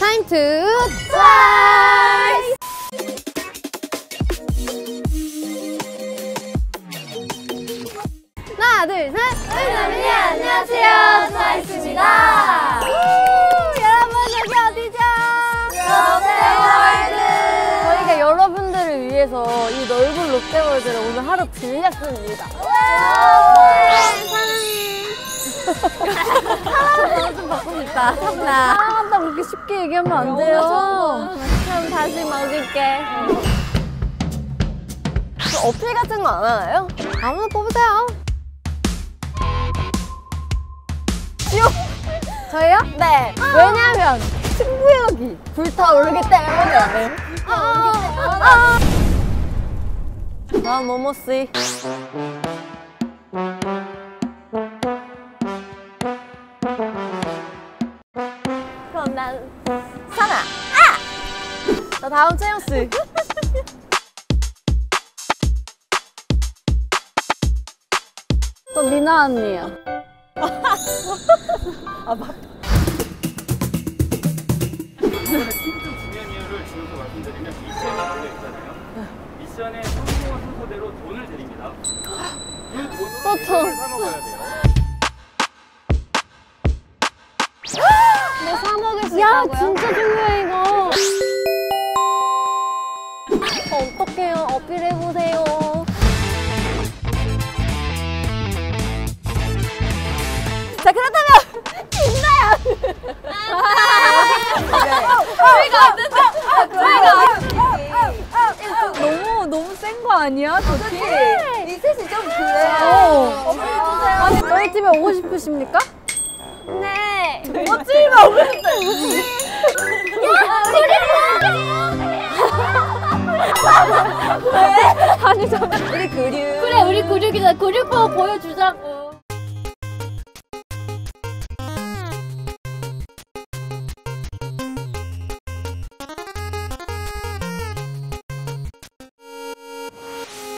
Time to TWICE! 하나, 둘, 셋! 여러분, 안녕하세요. 트와이스입니다. 여러분, 여기 어디죠? 롭데월드! 저희가 여러분들을 위해서 이 넓은 롭데월드를 오늘 하루 빌렸습니다. 사랑해. 좀 받고 싶다. 사랑한다 그렇게 쉽게 얘기하면 안 돼요. 그럼 다시 먹을게. 어필 같은 거 안 하나요? 아무나 뽑으세요. 저요? 네. 왜냐면 승부욕이 불타오르기 때문에. 아, 모모씨. 그럼 난 사나. 아! 나 다음 채영씨. 또 미나 언니요. 아, 맞다. 이번에 진짜 중요한 이유를 주고 말씀드리면 미션이 걸려있잖아요. 미션에 성공한 순서대로 돈을 드립니다. 그 돈으로 돈을 사먹어야 돼요. 내 사먹을 수 있다고요? 야, 진짜 중요해 이거. 어떡해요. 어필해보세요. 자, 그렇다면 김나연! 너무 센 거 아니야? 저팀 이 셋이 좀 그래. 어머니, 저희 팀에 오고 싶으십니까? 네. 멋지면 오고 싶어요. 우리 그류. 그래, 우리 그류기자. 그류 보고 보여주자고.